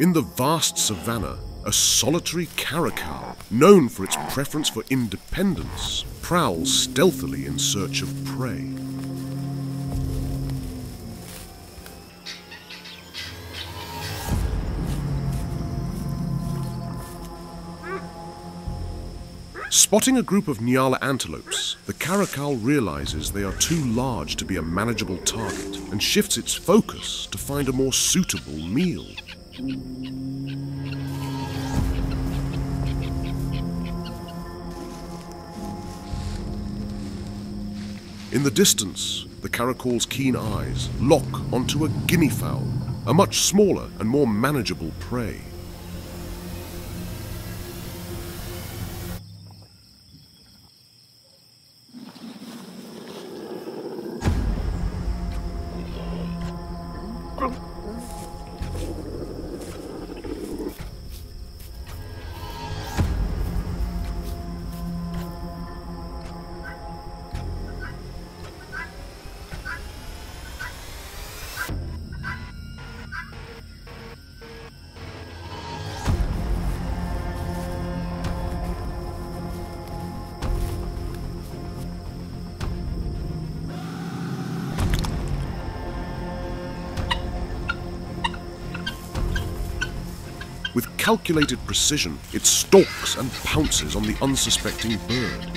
In the vast savannah, a solitary caracal, known for its preference for independence, prowls stealthily in search of prey. Spotting a group of Nyala antelopes, the caracal realizes they are too large to be a manageable target and shifts its focus to find a more suitable meal. In the distance, the caracal's keen eyes lock onto a guinea fowl, a much smaller and more manageable prey. With calculated precision, it stalks and pounces on the unsuspecting bird.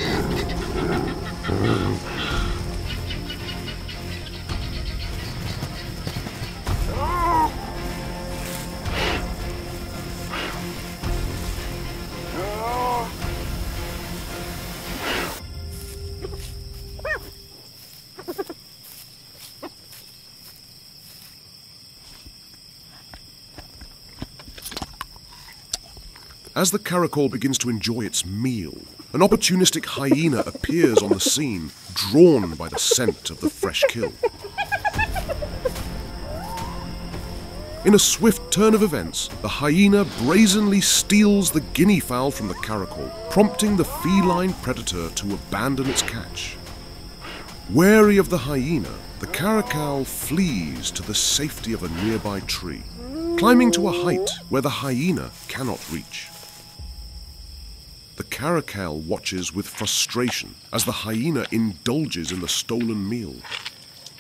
As the caracal begins to enjoy its meal, an opportunistic hyena appears on the scene, drawn by the scent of the fresh kill. In a swift turn of events, the hyena brazenly steals the guinea fowl from the caracal, prompting the feline predator to abandon its catch. Wary of the hyena, the caracal flees to the safety of a nearby tree, climbing to a height where the hyena cannot reach. The caracal watches with frustration as the hyena indulges in the stolen meal.